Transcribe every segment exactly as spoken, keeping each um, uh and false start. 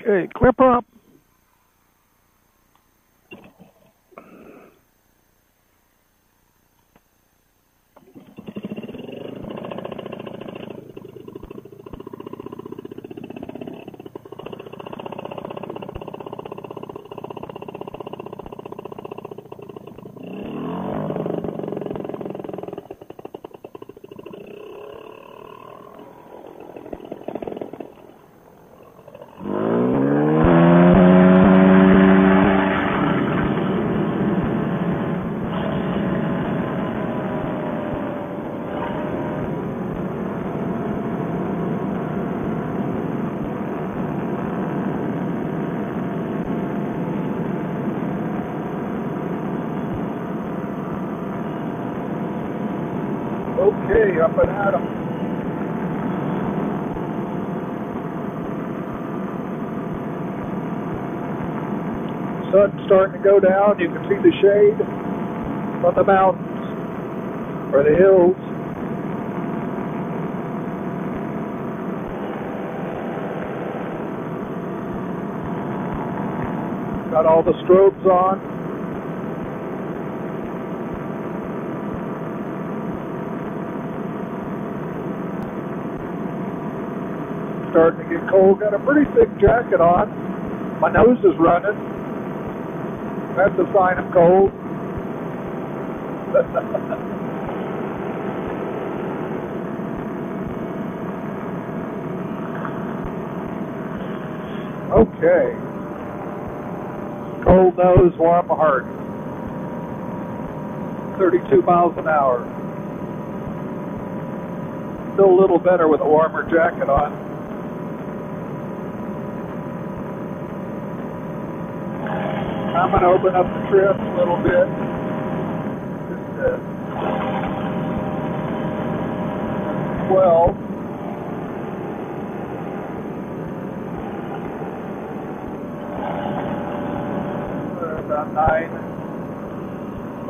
Okay, clip up. Okay, up and at 'em. Sun's starting to go down. You can see the shade from the mountains or the hills. Got all the strobes on. Starting to get cold. Got a pretty thick jacket on. My nose is running. That's a sign of cold. Okay. Cold nose, warm heart. thirty-two miles an hour. Still a little better with a warmer jacket on. I'm going to open up the trip a little bit. Just uh, twelve. Uh, about nine.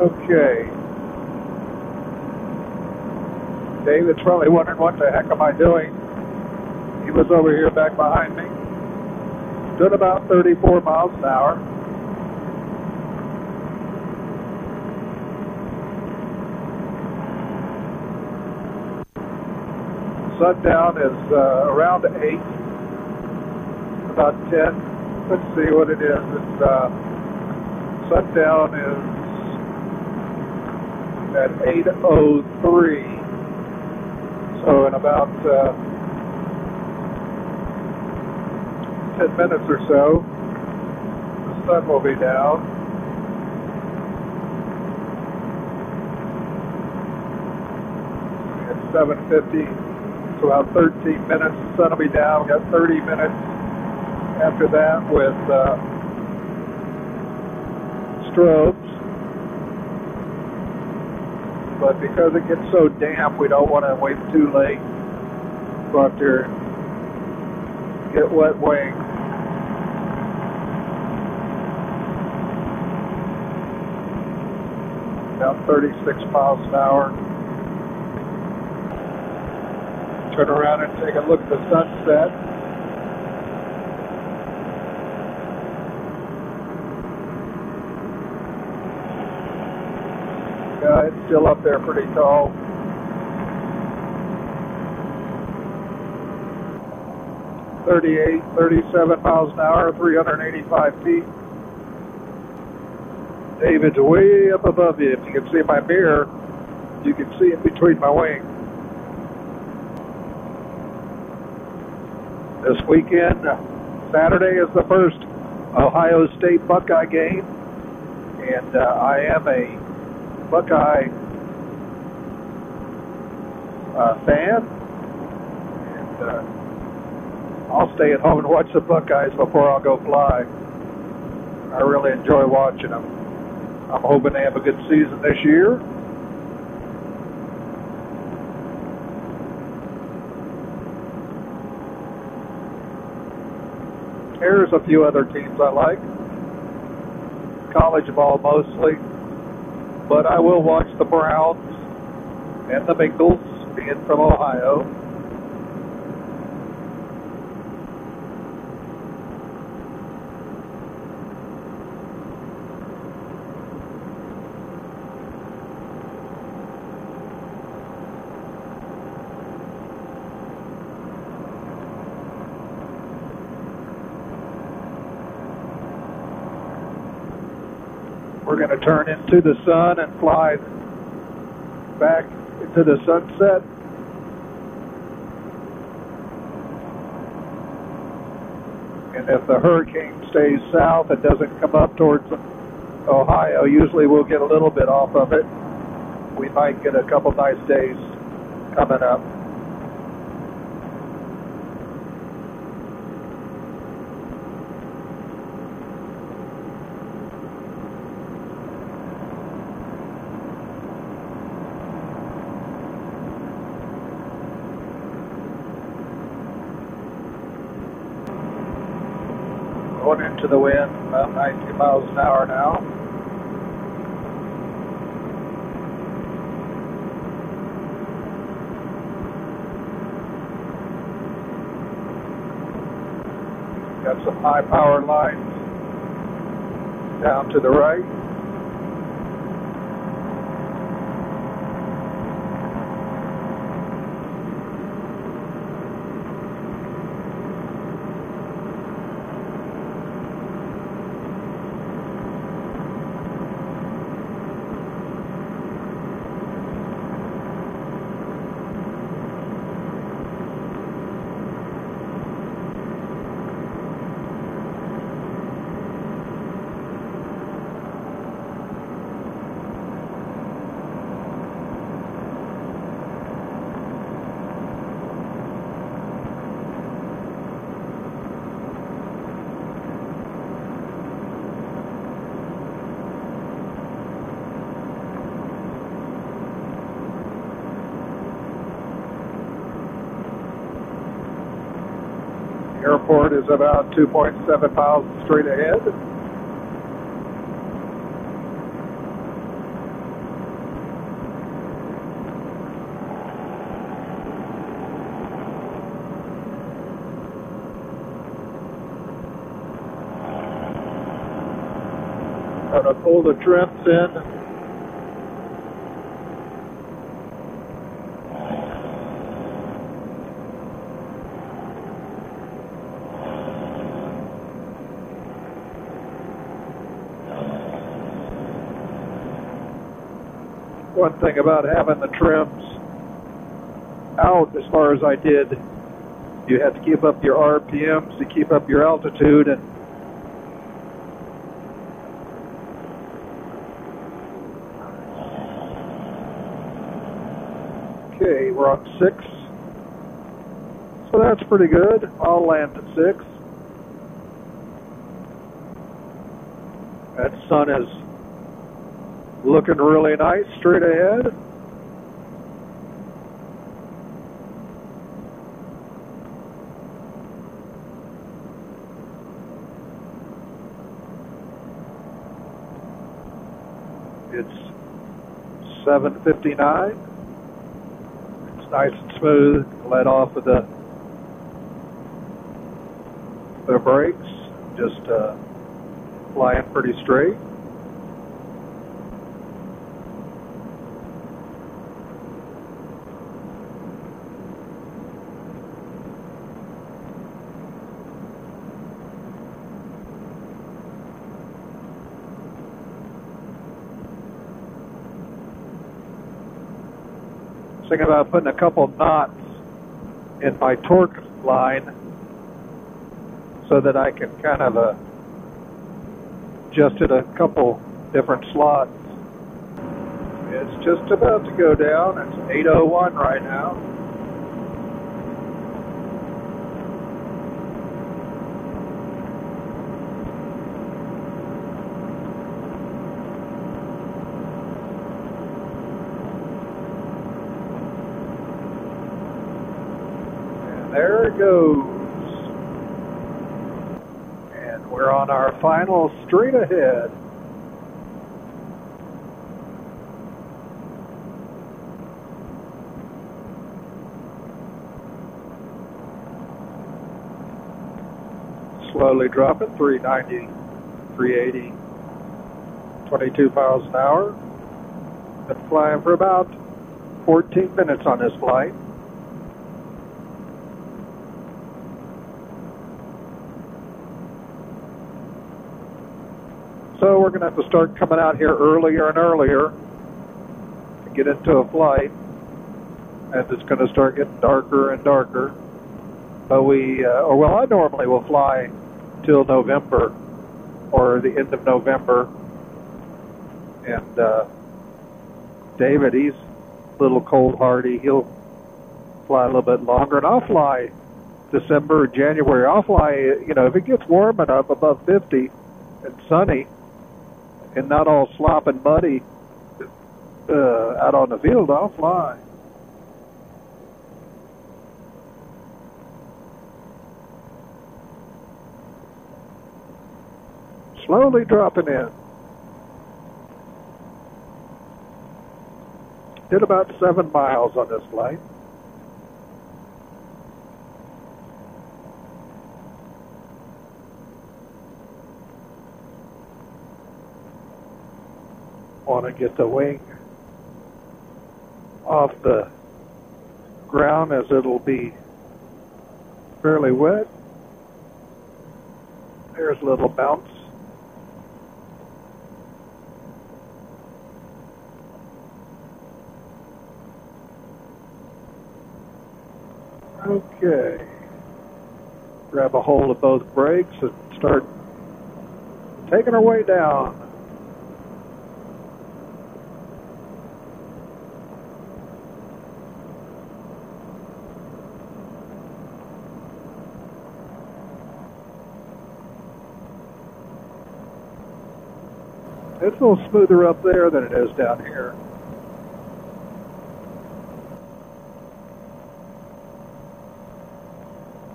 Okay. David's probably wondering what the heck am I doing. He was over here back behind me. Stood about thirty-four miles an hour. Sundown is uh, around eight, about ten. Let's see what it is. It's, uh, sundown is at eight oh three, so in about uh, ten minutes or so, the sun will be down. It's seven fifty. So about thirteen minutes, the sun will be down. We've got thirty minutes after that with uh, strobes. But because it gets so damp, we don't want to wait too late. Go out there and get wet wings. About thirty-six miles an hour. Turn around and take a look at the sunset. Yeah, it's still up there pretty tall. thirty-eight, thirty-seven miles an hour, three hundred eighty-five feet. David's way up above you. If you can see my mirror, you can see it between my wings. This weekend, Saturday is the first Ohio State Buckeye game, and uh, I am a Buckeye uh, fan, and uh, I'll stay at home and watch the Buckeyes before I'll go fly. I really enjoy watching them. I'm hoping they have a good season this year. There's a few other teams I like. College ball mostly. But I will watch the Browns and the Bengals, being from Ohio. we're going to turn into the sun and fly back into the sunset. And if the hurricane stays south, it doesn't come up towards Ohio. Usually we'll get a little bit off of it. We might get a couple nice days coming up. Going into the wind, about ninety miles an hour now. Got some high power lines down to the right. Airport is about two point seven miles straight ahead. Gonna pull the trims in. One thing about having the trims out, as far as I did, you had to keep up your R P Ms to keep up your altitude, and okay, we're on six, so that's pretty good. I'll land at six. That sun is looking really nice straight ahead. It's seven fifty-nine. It's nice and smooth. Let off of the the brakes. Just uh, flying pretty straight. Thinking about putting a couple knots in my torque line so that I can kind of uh, adjust it a couple different slots. It's just about to go down. It's eight oh one right now. There it goes. And we're on our final straight ahead. Slowly dropping, three ninety, three eighty, twenty-two miles an hour. Been flying for about fourteen minutes on this flight. So we're going to have to start coming out here earlier and earlier to get into a flight. And it's going to start getting darker and darker. But we, uh, or well, I normally will fly till November or the end of November. And uh, David, he's a little cold hardy. He'll fly a little bit longer. And I'll fly December or January. I'll fly, you know, if it gets warm enough, above fifty and sunny and not all slop and muddy uh, out on the field, I'll fly. Slowly dropping in. Did about seven miles on this flight. Want to get the wing off the ground as it'll be fairly wet. There's a little bounce. Okay, grab a hold of both brakes and start taking our way down. It's a little smoother up there than it is down here.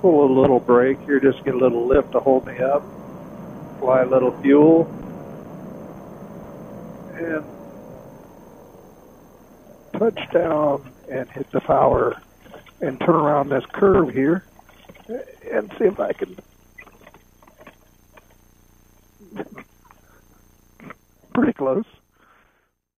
Pull a little brake here, just get a little lift to hold me up, fly a little fuel, and touch down and hit the power and turn around this curve here and see if I can pretty close.